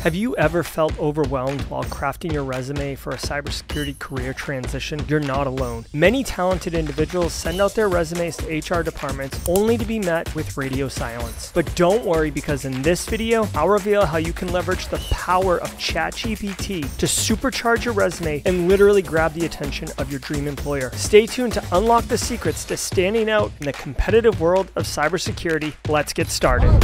Have you ever felt overwhelmed while crafting your resume for a cybersecurity career transition? You're not alone. Many talented individuals send out their resumes to HR departments only to be met with radio silence. But don't worry, because in this video, I'll reveal how you can leverage the power of ChatGPT to supercharge your resume and literally grab the attention of your dream employer. Stay tuned to unlock the secrets to standing out in the competitive world of cybersecurity. Let's get started.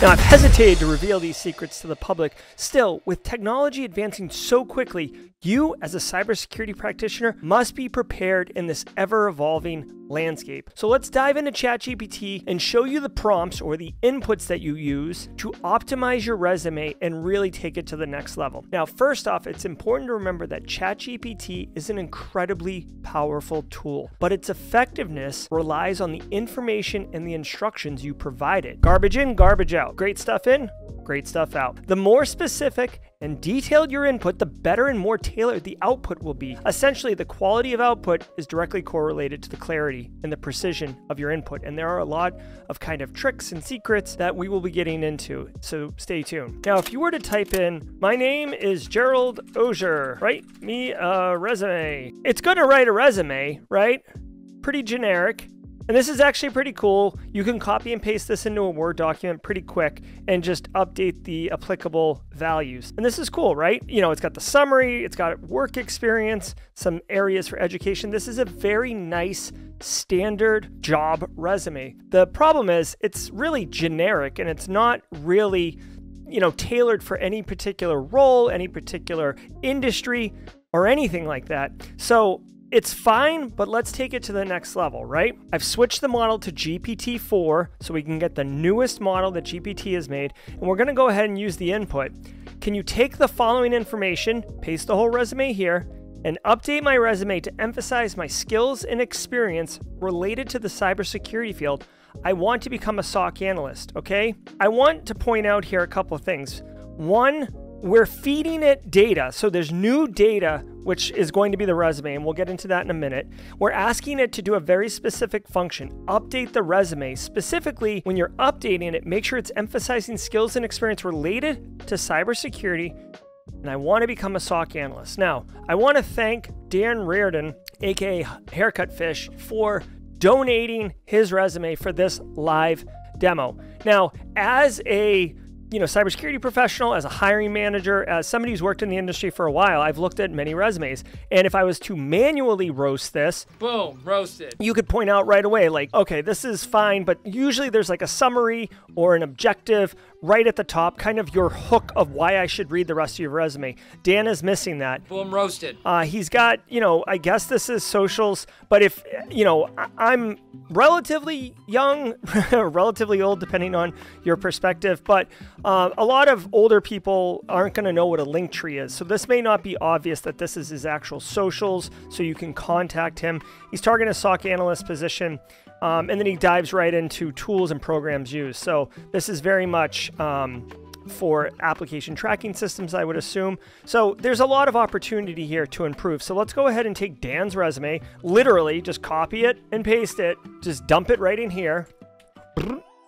Now, I've hesitated to reveal these secrets to the public. Still, with technology advancing so quickly, you as a cybersecurity practitioner must be prepared in this ever-evolving landscape. So let's dive into ChatGPT and show you the prompts or the inputs that you use to optimize your resume and really take it to the next level. Now, first off, it's important to remember that ChatGPT is an incredibly powerful tool, but its effectiveness relies on the information and the instructions you provide it. Garbage in, garbage out. Great stuff in, great stuff out. The more specific and detailed your input, the better and more tailored the output will be. Essentially, the quality of output is directly correlated to the clarity and the precision of your input. And there are a lot of kind of tricks and secrets that we will be getting into, so stay tuned. Now, if you were to type in, my name is Gerald Auger, write me a resume. It's gonna write a resume, right? Pretty generic. And this is actually pretty cool. You can copy and paste this into a Word document pretty quick and just update the applicable values. And this is cool, right? You know, it's got the summary, it's got work experience, some areas for education. This is a very nice standard job resume. The problem is it's really generic and it's not really, you know, tailored for any particular role, any particular industry, or anything like that. So it's fine, but let's take it to the next level, right? I've switched the model to GPT-4 so we can get the newest model that GPT has made, and we're gonna go ahead and use the input. Can you take the following information, paste the whole resume here, and update my resume to emphasize my skills and experience related to the cybersecurity field? I want to become a SOC analyst, okay? I want to point out here a couple of things. One, we're feeding it data, so there's new data which is going to be the resume, and we'll get into that in a minute. We're asking it to do a very specific function, update the resume. Specifically, when you're updating it, make sure it's emphasizing skills and experience related to cybersecurity, and I want to become a SOC analyst. Now, I want to thank Dan Reardon, aka Haircutfish, for donating his resume for this live demo. Now, as a cybersecurity professional, as a hiring manager, as somebody who's worked in the industry for a while, I've looked at many resumes. And if I was to manually roast this, boom, roasted. You could point out right away, like, okay, this is fine, but usually there's like a summary or an objective right at the top, kind of your hook of why I should read the rest of your resume. Dan is missing that. Boom, roasted. He's got, I guess this is socials, but if, I'm relatively young, relatively old, depending on your perspective, but a lot of older people aren't going to know what a link tree is. So this may not be obvious that this is his actual socials, so you can contact him. He's targeting a SOC analyst position. And then he dives right into tools and programs used. So this is very much for application tracking systems, I would assume. So there's a lot of opportunity here to improve. So let's go ahead and take Dan's resume, literally just copy it and paste it, just dump it right in here.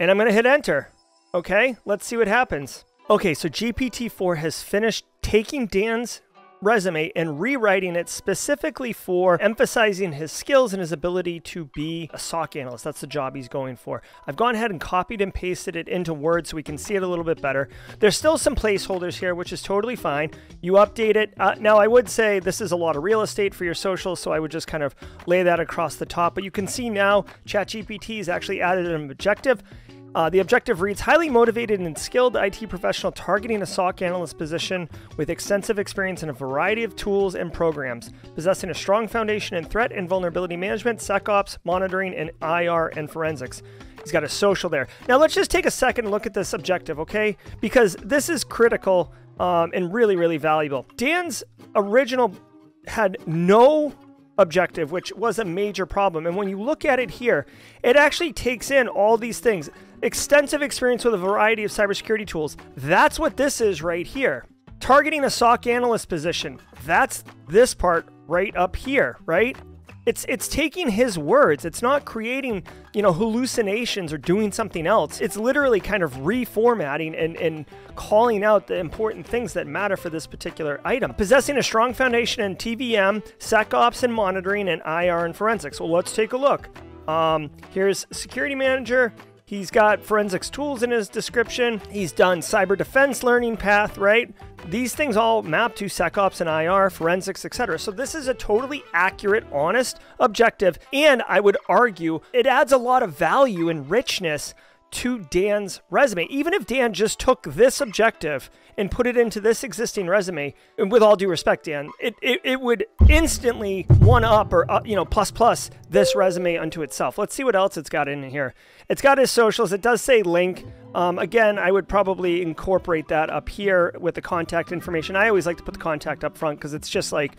And I'm gonna hit enter. Okay, let's see what happens. Okay, so GPT-4 has finished taking Dan's resume and rewriting it specifically for emphasizing his skills and his ability to be a SOC analyst. That's the job he's going for. I've gone ahead and copied and pasted it into Word so we can see it a little bit better. There's still some placeholders here, which is totally fine. You update it. Now, I would say this is a lot of real estate for your socials, so I would just kind of lay that across the top. But you can see now ChatGPT has actually added an objective. The objective reads, highly motivated and skilled IT professional targeting a SOC analyst position with extensive experience in a variety of tools and programs, possessing a strong foundation in threat and vulnerability management, SecOps, monitoring, and IR and forensics. He's got a social there. Now let's just take a second look at this objective, okay? Because this is critical and really, really valuable. Dan's original had no objective, which was a major problem. And when you look at it here, it actually takes in all these things. Extensive experience with a variety of cybersecurity tools. That's what this is right here. Targeting a SOC analyst position. That's this part right up here, right? It's taking his words. It's not creating, you know, hallucinations or doing something else. It's literally kind of reformatting and calling out the important things that matter for this particular item. Possessing a strong foundation in TVM, SecOps and monitoring, and IR and forensics. Well, let's take a look. Here's security manager. He's got forensics tools in his description. He's done cyber defense learning path, right? These things all map to SecOps and IR, forensics, etc. So this is a totally accurate, honest, objective, and I would argue it adds a lot of value and richness to Dan's resume. Even if Dan just took this objective and put it into this existing resume, and with all due respect, Dan, it would instantly one-up or, you know, plus this resume unto itself. Let's see what else it's got in here. It's got his socials. It does say link. Again, I would probably incorporate that up here with the contact information. I always like to put the contact up front because it's just like,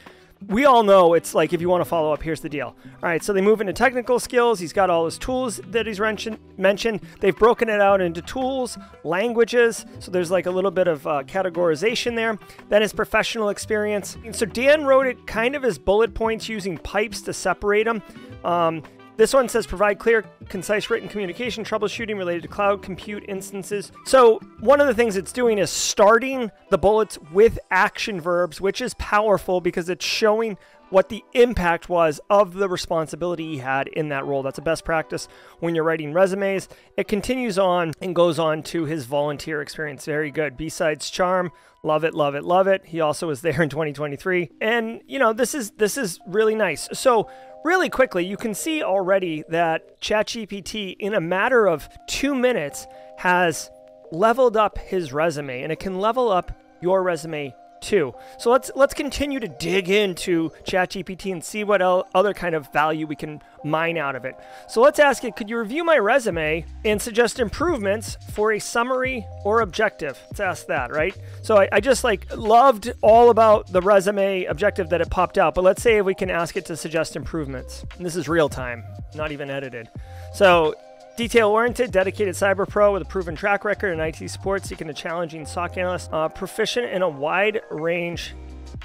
we all know it's like, if you want to follow up, here's the deal. All right, so they move into technical skills. He's got all his tools that he's mentioned. They've broken it out into tools, languages. So there's like a little bit of categorization there. Then his professional experience. And so Dan wrote it kind of as bullet points using pipes to separate them. This one says provide clear, concise written communication, troubleshooting related to cloud compute instances. So one of the things it's doing is starting the bullets with action verbs, which is powerful because it's showing what the impact was of the responsibility he had in that role. That's a best practice when you're writing resumes. It continues on and goes on to his volunteer experience. Very good. B-sides charm. Love it, love it, love it. He also was there in 2023. And, you know, this is really nice. So really quickly, you can see already that ChatGPT in a matter of 2 minutes has leveled up his resume, and it can level up your resume too. So let's continue to dig into ChatGPT and see what other kind of value we can mine out of it. So let's ask it, could you review my resume and suggest improvements for a summary or objective? Let's ask that, right? So I just like loved all about the resume objective that it popped out, but let's say we can ask it to suggest improvements. And this is real time, not even edited. So detail-oriented, dedicated cyber pro with a proven track record in IT support, seeking a challenging SOC analyst, proficient in a wide range,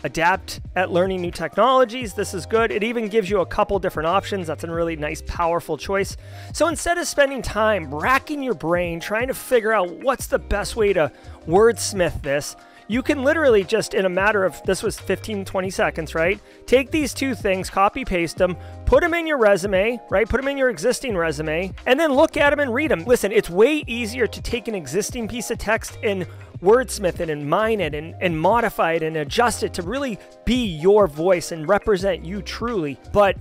adapt at learning new technologies. This is good. It even gives you a couple different options. That's a really nice, powerful choice. So instead of spending time racking your brain, trying to figure out what's the best way to wordsmith this, you can literally just, in a matter of, this was 15, 20 seconds, right? Take these two things, copy, paste them, put them in your resume, right? Put them in your existing resume, and then look at them and read them. Listen, it's way easier to take an existing piece of text and wordsmith it and mine it and modify it and adjust it to really be your voice and represent you truly. But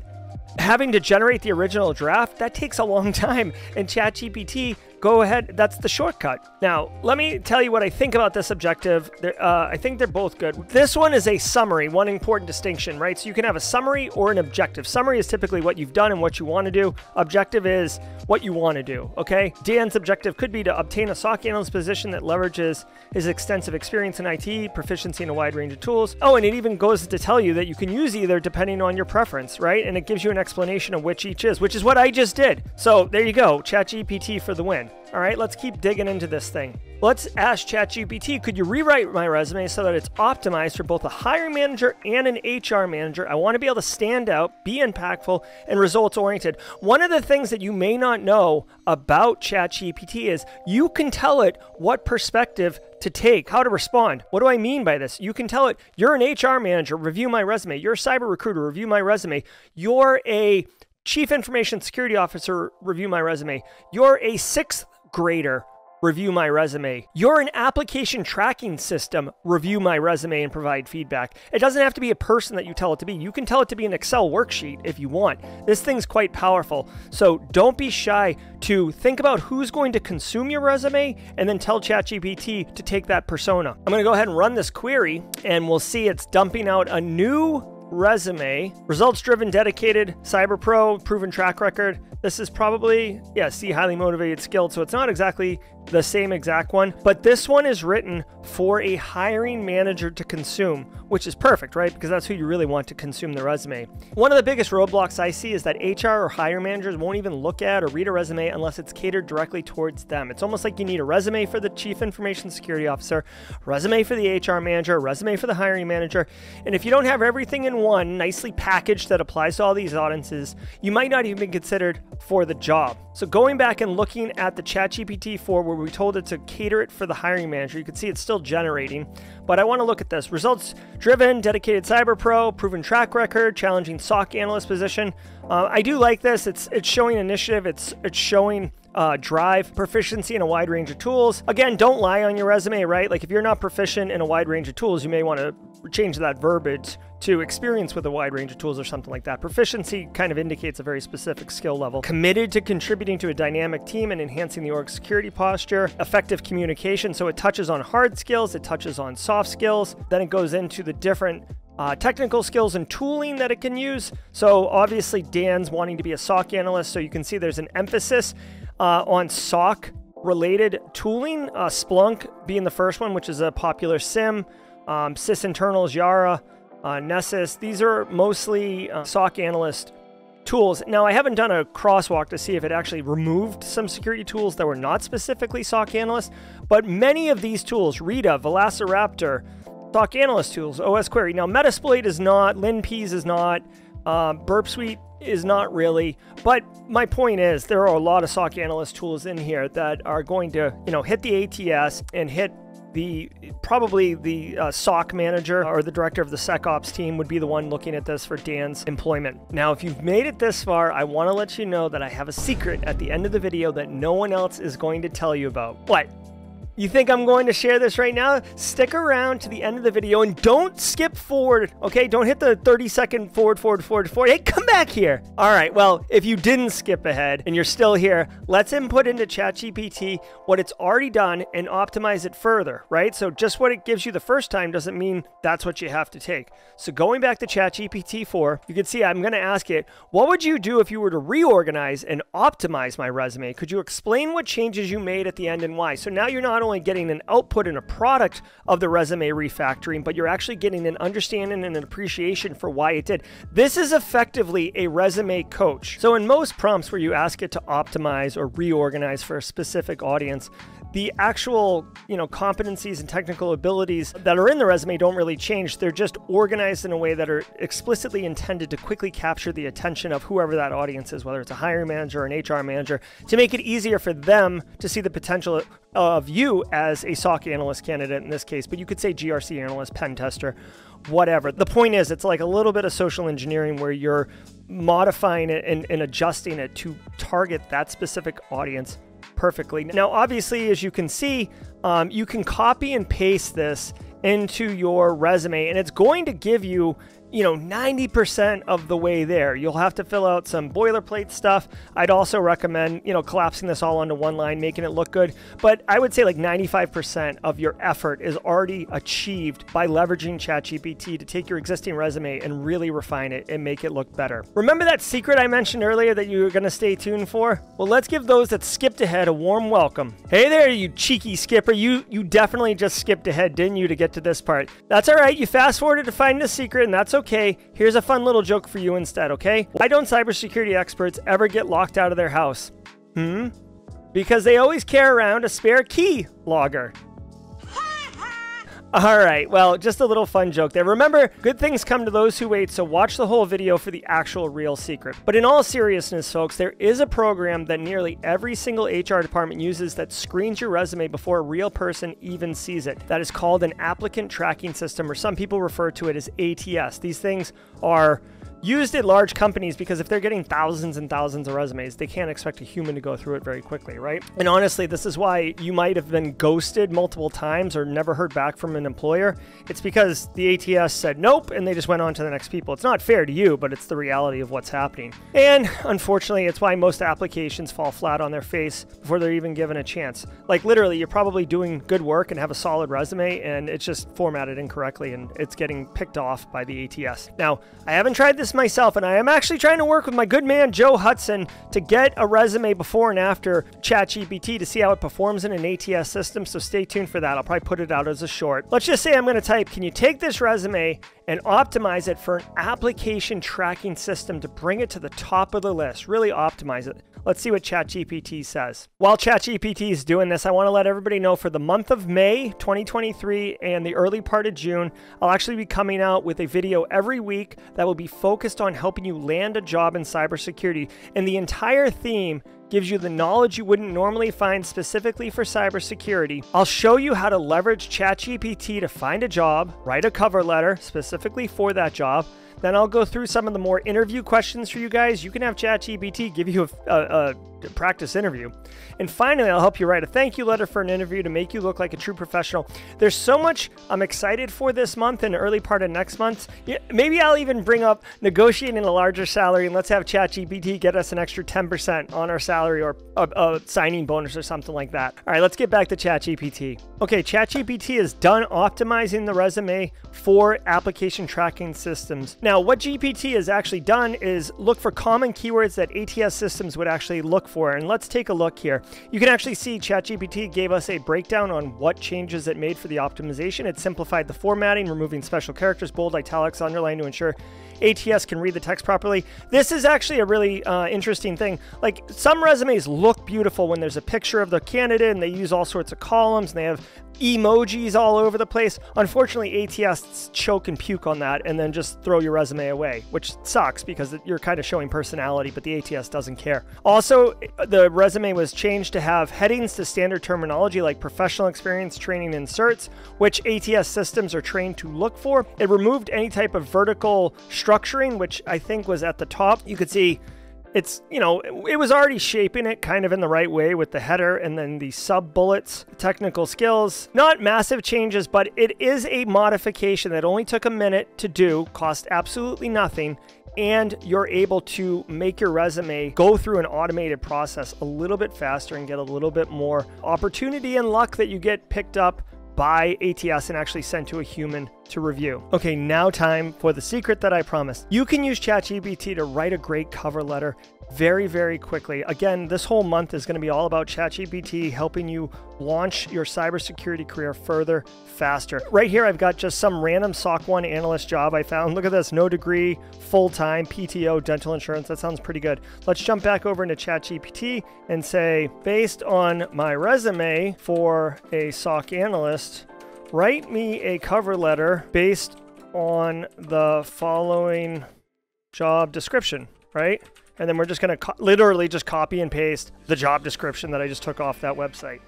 having to generate the original draft, that takes a long time. And ChatGPT, go ahead, that's the shortcut. Now, let me tell you what I think about this objective. I think they're both good. This one is a summary, one important distinction, right? So you can have a summary or an objective. Summary is typically what you've done and what you want to do. Objective is what you want to do, okay? Dan's objective could be to obtain a SOC analyst position that leverages his extensive experience in IT, proficiency in a wide range of tools. Oh, and it even goes to tell you that you can use either depending on your preference, right? And it gives you an explanation of which each is, which is what I just did. So there you go, ChatGPT for the win. All right, let's keep digging into this thing. Let's ask ChatGPT, could you rewrite my resume so that it's optimized for both a hiring manager and an HR manager? I want to be able to stand out, be impactful, and results-oriented. One of the things that you may not know about ChatGPT is you can tell it what perspective to take, how to respond. What do I mean by this? You can tell it, you're an HR manager, review my resume. You're a cyber recruiter, review my resume. You're a chief information security officer, review my resume. You're a sixth grader, review my resume. You're an application tracking system, review my resume and provide feedback. It doesn't have to be a person that you tell it to be. You can tell it to be an Excel worksheet if you want. This thing's quite powerful. So don't be shy to think about who's going to consume your resume and then tell ChatGPT to take that persona. I'm gonna go ahead and run this query and we'll see it's dumping out a new resume, results driven, dedicated cyber pro, proven track record, This is probably, yeah, C, highly motivated, skilled. So it's not exactly the same exact one, but this one is written for a hiring manager to consume, which is perfect, right? Because that's who you really want to consume the resume. One of the biggest roadblocks I see is that HR or hiring managers won't even look at or read a resume unless it's catered directly towards them. It's almost like you need a resume for the chief information security officer, resume for the HR manager, resume for the hiring manager. And if you don't have everything in one nicely packaged that applies to all these audiences, you might not even be considered for the job. So going back and looking at the ChatGPT-4 where we told it to cater it for the hiring manager, you can see it's still generating, but I want to look at this. Results driven, dedicated cyber pro, proven track record, challenging SOC analyst position. I do like this. It's showing initiative. It's showing drive, proficiency in a wide range of tools. Again, don't lie on your resume, right? Like if you're not proficient in a wide range of tools, you may want to change that verbiage to experience with a wide range of tools or something like that. Proficiency kind of indicates a very specific skill level. Committed to contributing to a dynamic team and enhancing the org security posture. Effective communication. So it touches on hard skills. It touches on soft skills. Then it goes into the different technical skills and tooling that it can use. So obviously Dan's wanting to be a SOC analyst. So you can see there's an emphasis on SOC related tooling. Splunk being the first one, which is a popular SIEM. Sysinternals, Yara, Nessus. These are mostly SOC analyst tools. Now, I haven't done a crosswalk to see if it actually removed some security tools that were not specifically SOC analyst, but many of these tools, Rita, Velociraptor, SOC analyst tools, OS query. Now, Metasploit is not, Linpeas is not, Burp Suite is not really, but my point is there are a lot of SOC analyst tools in here that are going to, you know, hit the ATS and hit probably the SOC manager or the director of the SecOps team would be the one looking at this for Dan's employment. Now, if you've made it this far, I want to let you know that I have a secret at the end of the video that no one else is going to tell you about. What? You think I'm going to share this right now? Stick around to the end of the video and don't skip forward, okay? Don't hit the 30-second forward. Hey, come back here. All right, well, if you didn't skip ahead and you're still here, let's input into ChatGPT what it's already done and optimize it further, right? So just what it gives you the first time doesn't mean that's what you have to take. So going back to ChatGPT-4, you can see I'm gonna ask it, what would you do if you were to reorganize and optimize my resume? Could you explain what changes you made at the end and why? So now you're not only getting an output and a product of the resume refactoring, but you're actually getting an understanding and an appreciation for why it did. This is effectively a resume coach. So in most prompts where you ask it to optimize or reorganize for a specific audience, the actual, you know, competencies and technical abilities that are in the resume don't really change. They're just organized in a way that are explicitly intended to quickly capture the attention of whoever that audience is, whether it's a hiring manager or an HR manager, to make it easier for them to see the potential of you as a SOC analyst candidate in this case. But you could say GRC analyst, Pentester, whatever. The point is, it's like a little bit of social engineering where you're modifying it and adjusting it to target that specific audience perfectly. Now, obviously, as you can see, you can copy and paste this into your resume, and it's going to give you, you know, 90% of the way there. You'll have to fill out some boilerplate stuff. I'd also recommend, you know, collapsing this all onto one line, making it look good. But I would say like 95% of your effort is already achieved by leveraging ChatGPT to take your existing resume and really refine it and make it look better. Remember that secret I mentioned earlier that you were going to stay tuned for? Well, let's give those that skipped ahead a warm welcome. Hey there, you cheeky skipper. You definitely just skipped ahead, didn't you, to get to this part? That's all right. You fast forwarded to find the secret, and that's okay. Here's a fun little joke for you instead, okay? Why don't cybersecurity experts ever get locked out of their house? Because they always carry around a spare key logger. All right, well, just a little fun joke there. Remember, good things come to those who wait, so watch the whole video for the actual real secret. But in all seriousness, folks, there is a program that nearly every single HR department uses that screens your resume before a real person even sees it. That is called an applicant tracking system, or some people refer to it as ATS. These things are used at large companies because if they're getting thousands and thousands of resumes, they can't expect a human to go through it very quickly, right? And honestly, this is why you might have been ghosted multiple times or never heard back from an employer. It's because the ATS said nope, and they just went on to the next people. It's not fair to you, but it's the reality of what's happening. And unfortunately, it's why most applications fall flat on their face before they're even given a chance. Like literally, you're probably doing good work and have a solid resume, and it's just formatted incorrectly, and it's getting picked off by the ATS. Now, I haven't tried this this myself, and I am actually trying to work with my good man Joe Hudson to get a resume before and after ChatGPT to see how it performs in an ATS system, so stay tuned for that. I'll probably put it out as a short. Let's just say I'm going to type, can you take this resume and optimize it for an application tracking system to bring it to the top of the list, really optimize it. Let's see what ChatGPT says. While ChatGPT is doing this, I want to let everybody know for the month of May 2023 and the early part of June, I'll actually be coming out with a video every week that will be focused on helping you land a job in cybersecurity. And the entire theme gives you the knowledge you wouldn't normally find specifically for cybersecurity. I'll show you how to leverage ChatGPT to find a job, write a cover letter specifically for that job. Then I'll go through some of the more interview questions for you guys. You can have ChatGPT give you a practice interview. And finally, I'll help you write a thank you letter for an interview to make you look like a true professional. There's so much I'm excited for this month and early part of next month. Maybe I'll even bring up negotiating a larger salary and let's have ChatGPT get us an extra 10% on our salary or a signing bonus or something like that. All right, let's get back to ChatGPT. Okay, ChatGPT is done optimizing the resume for application tracking systems. Now, what GPT has actually done is look for common keywords that ATS systems would actually look for. And let's take a look here. You can actually see ChatGPT gave us a breakdown on what changes it made for the optimization. It simplified the formatting, removing special characters, bold, italics, underline to ensure ATS can read the text properly. This is actually a really interesting thing. Like, some resumes look beautiful when there's a picture of the candidate and they use all sorts of columns and they have emojis all over the place. Unfortunately, ATS choke and puke on that and then just throw your resume away, which sucks because you're kind of showing personality, but the ATS doesn't care. Also, the resume was changed to have headings to standard terminology like professional experience, training, and certs, which ATS systems are trained to look for. It removed any type of vertical structuring, which I think was at the top. You could see it's, you know, it was already shaping it kind of in the right way with the header and then the sub bullets, technical skills, not massive changes, but it is a modification that only took a minute to do, cost absolutely nothing. And you're able to make your resume go through an automated process a little bit faster and get a little bit more opportunity and luck that you get picked up by ATS and actually sent to a human to review. Okay, now time for the secret that I promised. You can use ChatGPT to write a great cover letter very, very quickly. Again, this whole month is going to be all about ChatGPT helping you launch your cybersecurity career further, faster. Right here, I've got just some random SOC 1 analyst job I found. Look at this, no degree, full-time, PTO, dental insurance. That sounds pretty good. Let's jump back over into ChatGPT and say, based on my resume for a SOC analyst, write me a cover letter based on the following job description, right? And then we're just going to literally just copy and paste the job description that I just took off that website.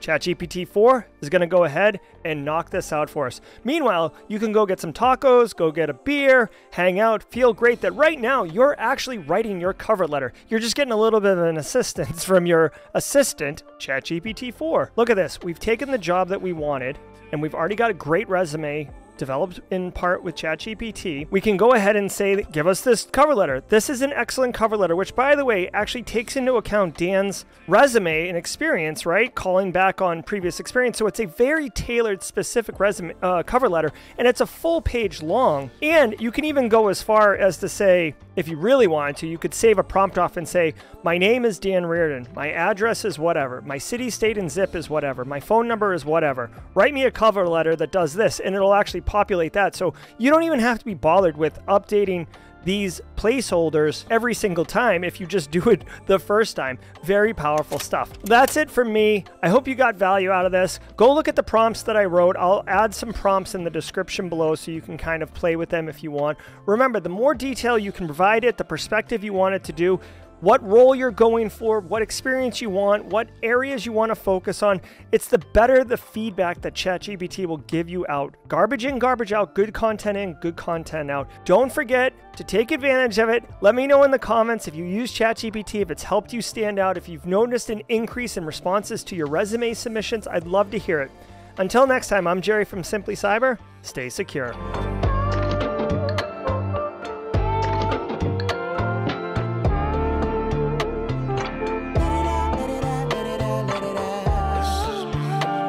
ChatGPT-4 is going to go ahead and knock this out for us. Meanwhile, you can go get some tacos, go get a beer, hang out, feel great that right now you're actually writing your cover letter. You're just getting a little bit of an assistance from your assistant, ChatGPT-4. Look at this. We've taken the job that we wanted, and we've already got a great resume developed in part with ChatGPT. We can go ahead and say, give us this cover letter. This is an excellent cover letter, which by the way, actually takes into account Dan's resume and experience, right? Calling back on previous experience. So it's a very tailored, specific resume cover letter, and it's a full page long. And you can even go as far as to say, if you really wanted to, you could save a prompt off and say, my name is Dan Reardon. My address is whatever. My city, state, and zip is whatever. My phone number is whatever. Write me a cover letter that does this, and it'll actually populate that. So you don't even have to be bothered with updating these placeholders every single time if you just do it the first time. Very powerful stuff. That's it for me. I hope you got value out of this. Go look at the prompts that I wrote. I'll add some prompts in the description below so you can kind of play with them if you want. Remember, the more detail you can provide it, the perspective you want it to do, what role you're going for, what experience you want, what areas you want to focus on. It's the better the feedback that ChatGPT will give you out. Garbage in, garbage out, good content in, good content out. Don't forget to take advantage of it. Let me know in the comments if you use ChatGPT, if it's helped you stand out, if you've noticed an increase in responses to your resume submissions. I'd love to hear it. Until next time, I'm Jerry from Simply Cyber. Stay secure.